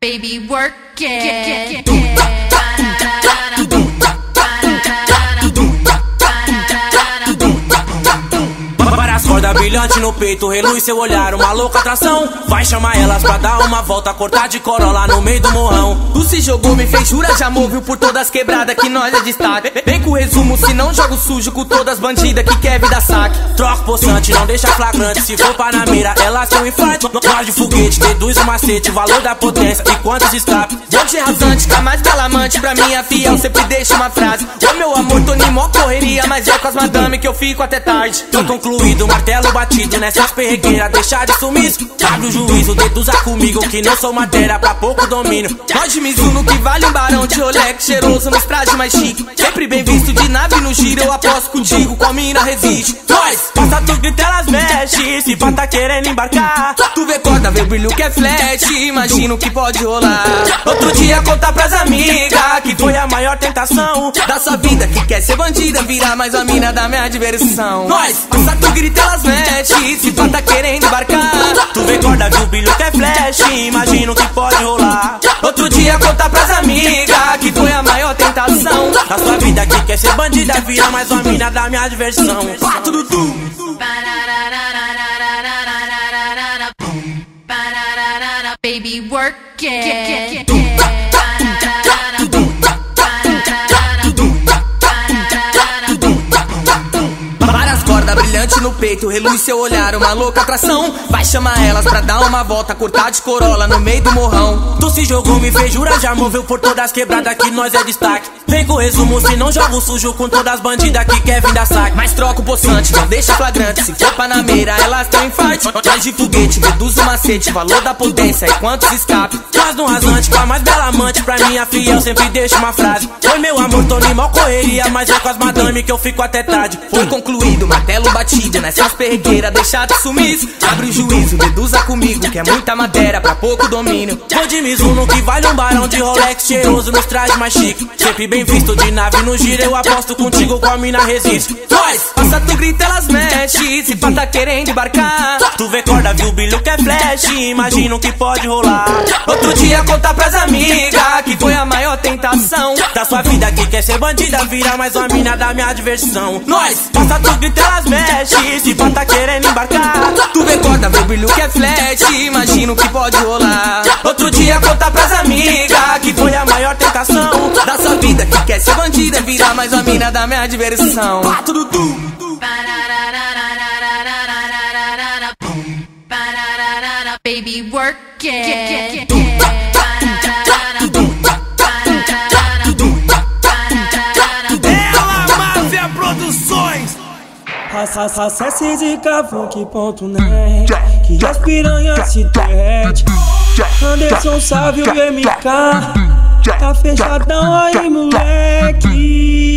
Baby, work it. Várias cordas brilhantes no peito, reluz seu olhar, uma louca atração. Vai chamar elas pra dar uma volta, cortar de corola no meio do morrão. Tu se jogou, me fez jura, já moviu por todas as quebradas que nós é destaque. Vem com o resumo, se não jogo sujo com todas as bandidas que quer vida saque. Troca poçante, não deixa flagrante, se for para na mira, elas são infante. Não guarde foguete, deduz o macete, valor da potência e quantos escapes. Gente rasante, tá mais calamante, pra minha fiel sempre deixa uma frase. Ô meu amor, tô nem mó correria, mas é com as madame que eu fico até tarde. Tô concluído, martelo batido, nessas perregueiras deixar de sumiço. Abre o juízo, deduza comigo que não sou matéria pra pouco domínio. Nós de Mizuno que vale um barão de Rolex, cheiroso nos trajes mais chique. Sempre bem visto, de nave no giro, eu aposto contigo, com a mina resiste. Nós, passa tu grita, elas mexe, se pá tá querendo embarcar. Tu vê corda, vê o brilho que é flash, imagino que pode rolar. Outro dia conta pras amigas que foi a maior tentação da sua vida, que quer ser bandida, virar mais uma mina da minha diversão. Nós, passa tu grita, elas mexe, se pá tá querendo embarcar. Tu vê corda, vê o brilho que é flash, imagino que pode rolar. Outro dia conta pras amigas que foi a maior tentação da sua vida, que quer ser bandida, vira mais uma mina da minha diversão. Pato do tu. Baby work it. No peito, reluz seu olhar, uma louca atração. Vai chamar elas pra dar uma volta, cortar de corola no meio do morrão. Tu se jogou, me fez jura, já moveu por todas as quebradas que nós é destaque. Vem com o resumo, se não jogo sujo com todas as bandidas que quer vir da saque. Mas troca o poçante, não deixa flagrante, se for pra na mira, elas tão infarte. Traz de foguete, reduz o macete, valor da potência e quantos escapes. Traz no rasante, com a mais bela amante, pra minha fiel sempre deixa uma frase. Foi meu amor, tô nem mó correria, mas é com as madame que eu fico até tarde. Foi concluído, martelo batido nessas perregueiras, deixar de sumiço. Abre o juízo, deduza comigo que é muita matéria pra pouco domínio. Vou de Mizuno que vale um barão de Rolex, cheiroso nos trajes mais chique. Sempre bem visto, de nave no giro, eu aposto contigo, com a mina resiste. Nós, passa tu grita, elas mexe, se pá tá querendo embarcar. Tu vê corda, viu o brilho que é flash, imagino que pode rolar. Outro dia conta pras amigas que foi a maior tentação da sua vida, que quer ser bandida, vira mais uma mina da minha diversão. Nós, passa tu grita, elas mexe, se pá tá querendo embarcar. Tu vê corda, vê o brilho que é flash, imagino que pode rolar. Outro dia conta pras amigas que foi a maior tentação da sua vida, que quer ser bandida, virar mais uma mina da minha diversão. Pato do tu. Baby work it. Ela Mafia Produções. Acesse ZikaFunk.net, que as piranhas se derrete. Anderson sabe o MK, tá fechadão aí moleque.